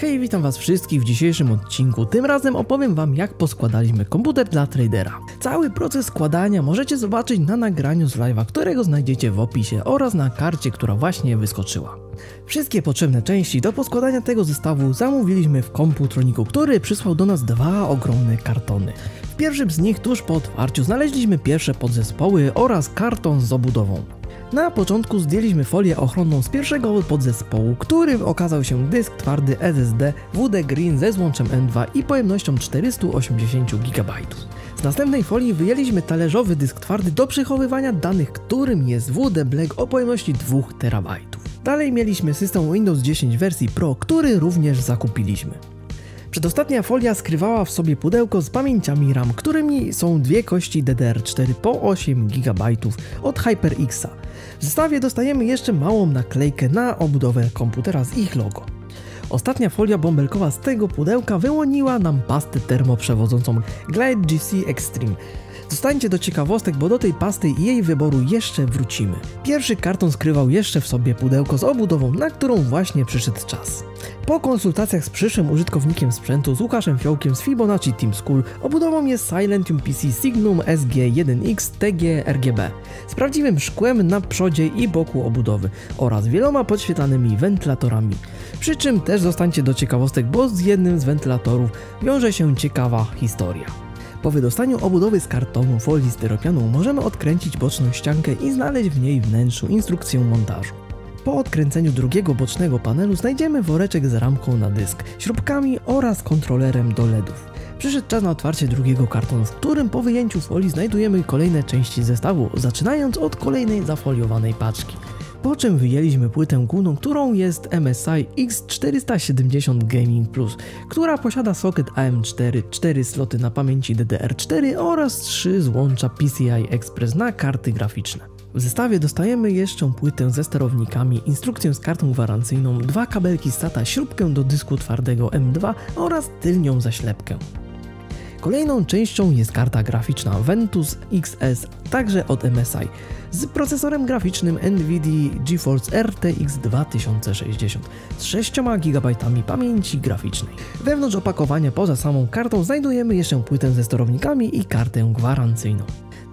Hej, witam was wszystkich w dzisiejszym odcinku. Tym razem opowiem wam, jak poskładaliśmy komputer dla tradera. Cały proces składania możecie zobaczyć na nagraniu z live'a, którego znajdziecie w opisie oraz na karcie, która właśnie wyskoczyła. Wszystkie potrzebne części do poskładania tego zestawu zamówiliśmy w Komputroniku, który przysłał do nas dwa ogromne kartony. W pierwszym z nich tuż po otwarciu znaleźliśmy pierwsze podzespoły oraz karton z obudową. Na początku zdjęliśmy folię ochronną z pierwszego podzespołu, którym okazał się dysk twardy SSD WD Green ze złączem M2 i pojemnością 480 GB. Z następnej folii wyjęliśmy talerzowy dysk twardy do przechowywania danych, którym jest WD Black o pojemności 2 TB. Dalej mieliśmy system Windows 10 wersji Pro, który również zakupiliśmy. Przedostatnia folia skrywała w sobie pudełko z pamięciami RAM, którymi są dwie kości DDR4 po 8 GB od HyperX'a. W zestawie dostajemy jeszcze małą naklejkę na obudowę komputera z ich logo. Ostatnia folia bąbelkowa z tego pudełka wyłoniła nam pastę termoprzewodzącą Gelid GC Extreme. Zostańcie do ciekawostek, bo do tej pasty i jej wyboru jeszcze wrócimy. Pierwszy karton skrywał jeszcze w sobie pudełko z obudową, na którą właśnie przyszedł czas. Po konsultacjach z przyszłym użytkownikiem sprzętu, z Łukaszem Fijołkiem z Fibonacci Team School, obudową jest Silentium PC Signum SG1X TG RGB z prawdziwym szkłem na przodzie i boku obudowy oraz wieloma podświetlanymi wentylatorami. Przy czym też zostańcie do ciekawostek, bo z jednym z wentylatorów wiąże się ciekawa historia. Po wydostaniu obudowy z kartonu folii styropianu możemy odkręcić boczną ściankę i znaleźć w niej wnętrzu instrukcję montażu. Po odkręceniu drugiego bocznego panelu znajdziemy woreczek z ramką na dysk, śrubkami oraz kontrolerem do LEDów. Przyszedł czas na otwarcie drugiego kartonu, w którym po wyjęciu folii znajdujemy kolejne części zestawu, zaczynając od kolejnej zafoliowanej paczki. Po czym wyjęliśmy płytę główną, którą jest MSI X470 Gaming Plus, która posiada soket AM4, 4 sloty na pamięci DDR4 oraz 3 złącza PCI Express na karty graficzne. W zestawie dostajemy jeszcze płytę ze sterownikami, instrukcję z kartą gwarancyjną, dwa kabelki SATA, śrubkę do dysku twardego M2 oraz tylnią zaślepkę. Kolejną częścią jest karta graficzna Ventus XS, także od MSI, z procesorem graficznym NVIDIA GeForce RTX 2060 z 6 GB pamięci graficznej. Wewnątrz opakowania poza samą kartą znajdujemy jeszcze płytę ze sterownikami i kartę gwarancyjną.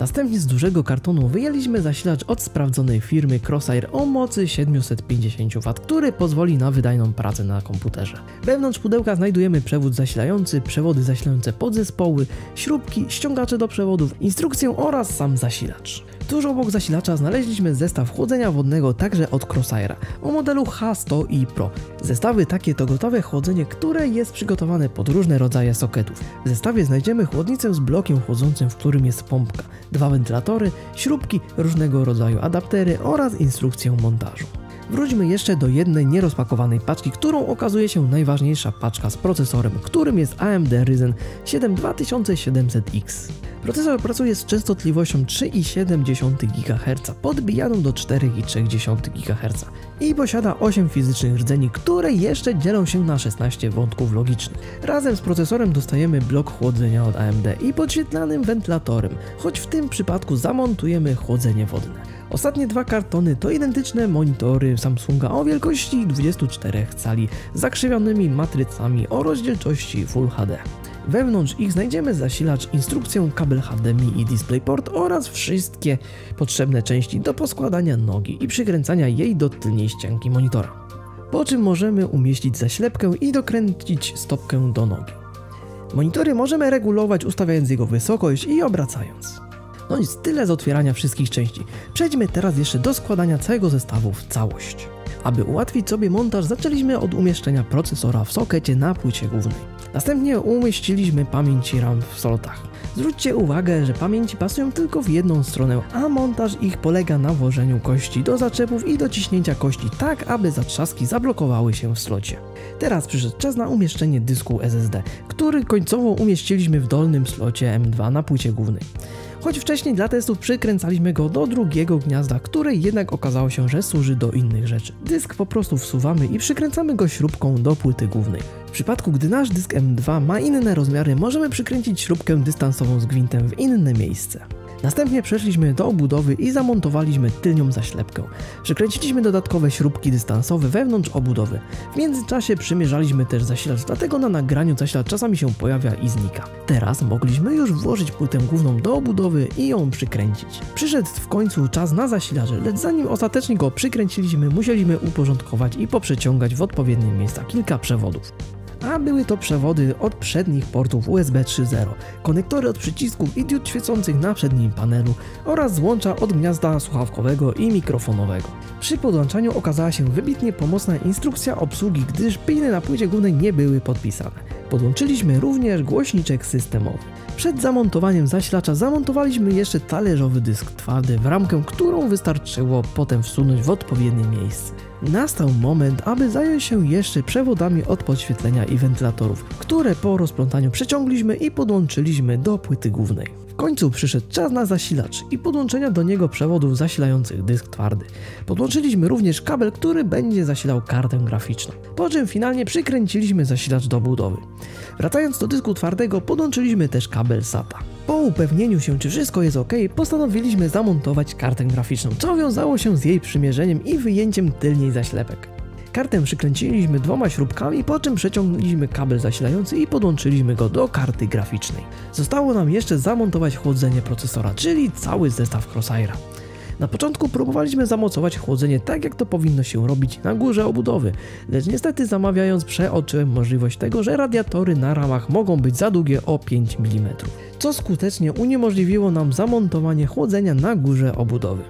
Następnie z dużego kartonu wyjęliśmy zasilacz od sprawdzonej firmy Corsair o mocy 750 W, który pozwoli na wydajną pracę na komputerze. Wewnątrz pudełka znajdujemy przewód zasilający, przewody zasilające podzespoły, śrubki, ściągacze do przewodów, instrukcję oraz sam zasilacz. Tuż obok zasilacza znaleźliśmy zestaw chłodzenia wodnego także od Corsaira o modelu H100i Pro. Zestawy takie to gotowe chłodzenie, które jest przygotowane pod różne rodzaje soketów. W zestawie znajdziemy chłodnicę z blokiem chłodzącym, w którym jest pompka, dwa wentylatory, śrubki, różnego rodzaju adaptery oraz instrukcję montażu. Wróćmy jeszcze do jednej nierozpakowanej paczki, którą okazuje się najważniejsza paczka z procesorem, którym jest AMD Ryzen 7 2700X. Procesor pracuje z częstotliwością 3,7 GHz podbijaną do 4,3 GHz i posiada 8 fizycznych rdzeni, które jeszcze dzielą się na 16 wątków logicznych. Razem z procesorem dostajemy blok chłodzenia od AMD i podświetlanym wentylatorem, choć w tym przypadku zamontujemy chłodzenie wodne. Ostatnie dwa kartony to identyczne monitory Samsunga o wielkości 24 cali z zakrzywionymi matrycami o rozdzielczości Full HD. Wewnątrz ich znajdziemy zasilacz, instrukcję, kabel HDMI i DisplayPort oraz wszystkie potrzebne części do poskładania nogi i przykręcania jej do tylnej ścianki monitora. Po czym możemy umieścić zaślepkę i dokręcić stopkę do nogi. Monitory możemy regulować, ustawiając jego wysokość i obracając. No i tyle z otwierania wszystkich części. Przejdźmy teraz jeszcze do składania całego zestawu w całość. Aby ułatwić sobie montaż, zaczęliśmy od umieszczenia procesora w sokecie na płycie głównej. Następnie umieściliśmy pamięci RAM w slotach. Zwróćcie uwagę, że pamięci pasują tylko w jedną stronę, a montaż ich polega na włożeniu kości do zaczepów i dociśnięcia kości tak, aby zatrzaski zablokowały się w slocie. Teraz przyszedł czas na umieszczenie dysku SSD, który końcowo umieściliśmy w dolnym slocie M2 na płycie głównej. Choć wcześniej dla testów przykręcaliśmy go do drugiego gniazda, które jednak okazało się, że służy do innych rzeczy. Dysk po prostu wsuwamy i przykręcamy go śrubką do płyty głównej. W przypadku, gdy nasz dysk M2 ma inne rozmiary, możemy przykręcić śrubkę dystansową z gwintem w inne miejsce. Następnie przeszliśmy do obudowy i zamontowaliśmy tylnią zaślepkę. Przykręciliśmy dodatkowe śrubki dystansowe wewnątrz obudowy. W międzyczasie przymierzaliśmy też zasilacz, dlatego na nagraniu zasilacz czasami się pojawia i znika. Teraz mogliśmy już włożyć płytę główną do obudowy i ją przykręcić. Przyszedł w końcu czas na zasilacz, lecz zanim ostatecznie go przykręciliśmy, musieliśmy uporządkować i poprzeciągać w odpowiednie miejsca kilka przewodów. A były to przewody od przednich portów USB 3.0, konektory od przycisków i diod świecących na przednim panelu oraz złącza od gniazda słuchawkowego i mikrofonowego. Przy podłączaniu okazała się wybitnie pomocna instrukcja obsługi, gdyż piny na płycie głównej nie były podpisane. Podłączyliśmy również głośniczek systemowy. Przed zamontowaniem zasilacza zamontowaliśmy jeszcze talerzowy dysk twardy w ramkę, którą wystarczyło potem wsunąć w odpowiednie miejsce. Nastał moment, aby zająć się jeszcze przewodami od podświetlenia i wentylatorów, które po rozplątaniu przeciągliśmy i podłączyliśmy do płyty głównej. W końcu przyszedł czas na zasilacz i podłączenia do niego przewodów zasilających dysk twardy. Podłączyliśmy również kabel, który będzie zasilał kartę graficzną, po czym finalnie przykręciliśmy zasilacz do budowy. Wracając do dysku twardego, podłączyliśmy też kabel SATA. Po upewnieniu się, czy wszystko jest ok, postanowiliśmy zamontować kartę graficzną, co wiązało się z jej przymierzeniem i wyjęciem tylniej zaślepek. Kartę przykręciliśmy dwoma śrubkami, po czym przeciągnęliśmy kabel zasilający i podłączyliśmy go do karty graficznej. Zostało nam jeszcze zamontować chłodzenie procesora, czyli cały zestaw Corsaira. Na początku próbowaliśmy zamocować chłodzenie tak, jak to powinno się robić na górze obudowy, lecz niestety zamawiając przeoczyłem możliwość tego, że radiatory na ramach mogą być za długie o 5 mm, co skutecznie uniemożliwiło nam zamontowanie chłodzenia na górze obudowy.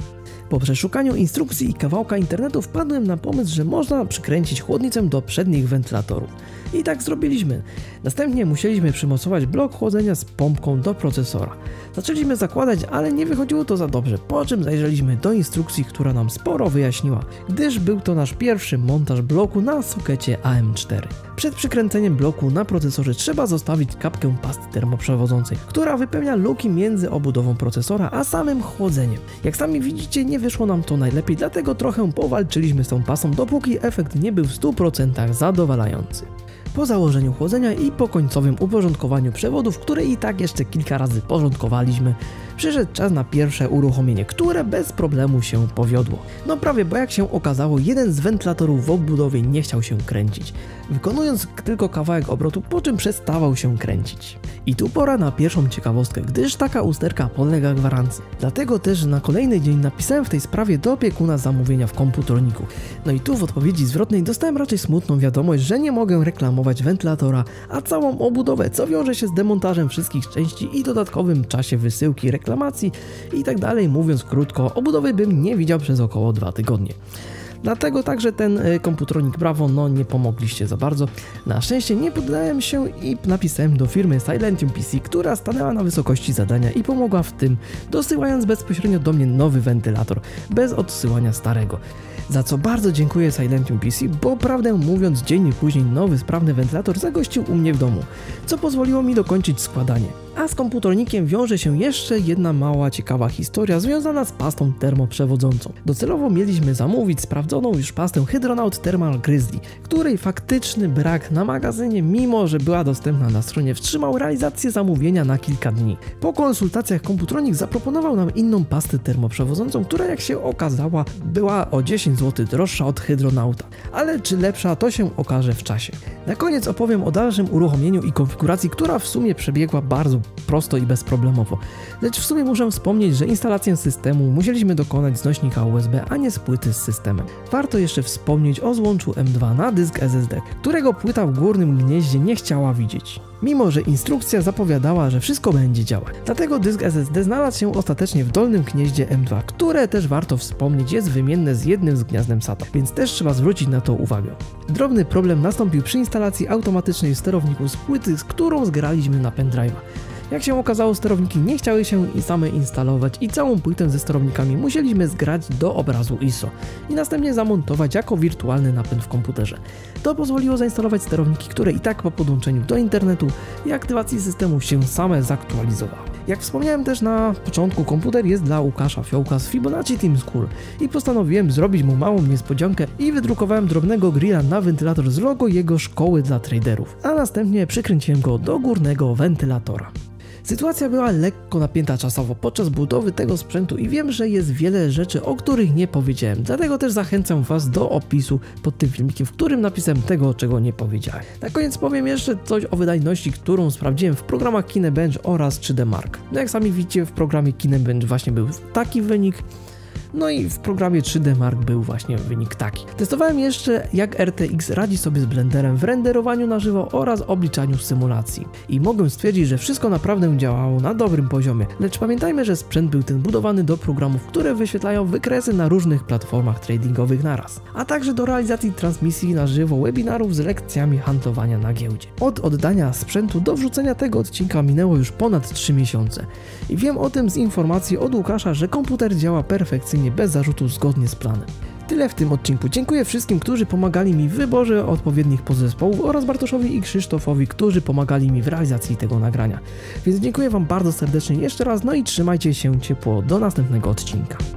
Po przeszukaniu instrukcji i kawałka internetu wpadłem na pomysł, że można przykręcić chłodnicę do przednich wentylatorów. I tak zrobiliśmy. Następnie musieliśmy przymocować blok chłodzenia z pompką do procesora. Zaczęliśmy zakładać, ale nie wychodziło to za dobrze, po czym zajrzeliśmy do instrukcji, która nam sporo wyjaśniła, gdyż był to nasz pierwszy montaż bloku na sokecie AM4. Przed przykręceniem bloku na procesorze trzeba zostawić kapkę pasty termoprzewodzącej, która wypełnia luki między obudową procesora a samym chłodzeniem. Jak sami widzicie, nie wyszło nam to najlepiej, dlatego trochę powalczyliśmy z tą pasą, dopóki efekt nie był w 100% zadowalający. Po założeniu chłodzenia i po końcowym uporządkowaniu przewodów, które i tak jeszcze kilka razy porządkowaliśmy, przyszedł czas na pierwsze uruchomienie, które bez problemu się powiodło. No prawie, bo jak się okazało, jeden z wentylatorów w obudowie nie chciał się kręcić, wykonując tylko kawałek obrotu, po czym przestawał się kręcić. I tu pora na pierwszą ciekawostkę, gdyż taka usterka podlega gwarancji. Dlatego też na kolejny dzień napisałem w tej sprawie do opiekuna zamówienia w Komputroniku. No i tu w odpowiedzi zwrotnej dostałem raczej smutną wiadomość, że nie mogę reklamować wentylatora, a całą obudowę, co wiąże się z demontażem wszystkich części i dodatkowym czasie wysyłki, reklamacji i tak dalej. Mówiąc krótko, obudowy bym nie widział przez około 2 tygodnie. Dlatego także ten Komputronik, brawo, no nie pomogliście za bardzo. Na szczęście nie poddałem się i napisałem do firmy Silentium PC, która stanęła na wysokości zadania i pomogła w tym, dosyłając bezpośrednio do mnie nowy wentylator, bez odsyłania starego. Za co bardzo dziękuję Silentium PC, bo prawdę mówiąc dzień później nowy sprawny wentylator zagościł u mnie w domu, co pozwoliło mi dokończyć składanie. A z Komputronikiem wiąże się jeszcze jedna mała ciekawa historia związana z pastą termoprzewodzącą. Docelowo mieliśmy zamówić sprawdzoną już pastę Hydronaut Thermal Grizzly, której faktyczny brak na magazynie, mimo że była dostępna na stronie, wstrzymał realizację zamówienia na kilka dni. Po konsultacjach Komputronik zaproponował nam inną pastę termoprzewodzącą, która jak się okazała była o 10 zł droższa od Hydronauta, ale czy lepsza, to się okaże w czasie. Na koniec opowiem o dalszym uruchomieniu i konfiguracji, która w sumie przebiegła bardzo prosto i bezproblemowo, lecz w sumie muszę wspomnieć, że instalację systemu musieliśmy dokonać z nośnika USB, a nie z płyty z systemem. Warto jeszcze wspomnieć o złączu M2 na dysk SSD, którego płyta w górnym gnieździe nie chciała widzieć, mimo że instrukcja zapowiadała, że wszystko będzie działać. Dlatego dysk SSD znalazł się ostatecznie w dolnym gnieździe M2, które też warto wspomnieć jest wymienne z jednym z gniazdem SATA, więc też trzeba zwrócić na to uwagę. Drobny problem nastąpił przy instalacji automatycznej w sterowniku z płyty, z którą zgraliśmy na pendrive'a. Jak się okazało, sterowniki nie chciały się same instalować i całą płytę ze sterownikami musieliśmy zgrać do obrazu ISO i następnie zamontować jako wirtualny napęd w komputerze. To pozwoliło zainstalować sterowniki, które i tak po podłączeniu do internetu i aktywacji systemu się same zaktualizowały. Jak wspomniałem też na początku, komputer jest dla Łukasza Fijołka z Fibonacci Team School i postanowiłem zrobić mu małą niespodziankę i wydrukowałem drobnego grilla na wentylator z logo jego szkoły dla traderów, a następnie przykręciłem go do górnego wentylatora. Sytuacja była lekko napięta czasowo podczas budowy tego sprzętu i wiem, że jest wiele rzeczy, o których nie powiedziałem, dlatego też zachęcam Was do opisu pod tym filmikiem, w którym napisałem tego, czego nie powiedziałem. Na koniec powiem jeszcze coś o wydajności, którą sprawdziłem w programach Kinebench oraz 3D Mark. No jak sami widzicie, w programie Kinebench właśnie był taki wynik, no i w programie 3D Mark był właśnie wynik taki. Testowałem jeszcze, jak RTX radzi sobie z Blenderem w renderowaniu na żywo oraz obliczaniu symulacji. I mogę stwierdzić, że wszystko naprawdę działało na dobrym poziomie, lecz pamiętajmy, że sprzęt był ten budowany do programów, które wyświetlają wykresy na różnych platformach tradingowych naraz, a także do realizacji transmisji na żywo, webinarów z lekcjami handlowania na giełdzie. Od oddania sprzętu do wrzucenia tego odcinka minęło już ponad 3 miesiące. I wiem o tym z informacji od Łukasza, że komputer działa perfekcyjnie, bez zarzutu, zgodnie z planem. Tyle w tym odcinku. Dziękuję wszystkim, którzy pomagali mi w wyborze odpowiednich podzespołów oraz Bartoszowi i Krzysztofowi, którzy pomagali mi w realizacji tego nagrania. Więc dziękuję Wam bardzo serdecznie jeszcze raz, no i trzymajcie się ciepło do następnego odcinka.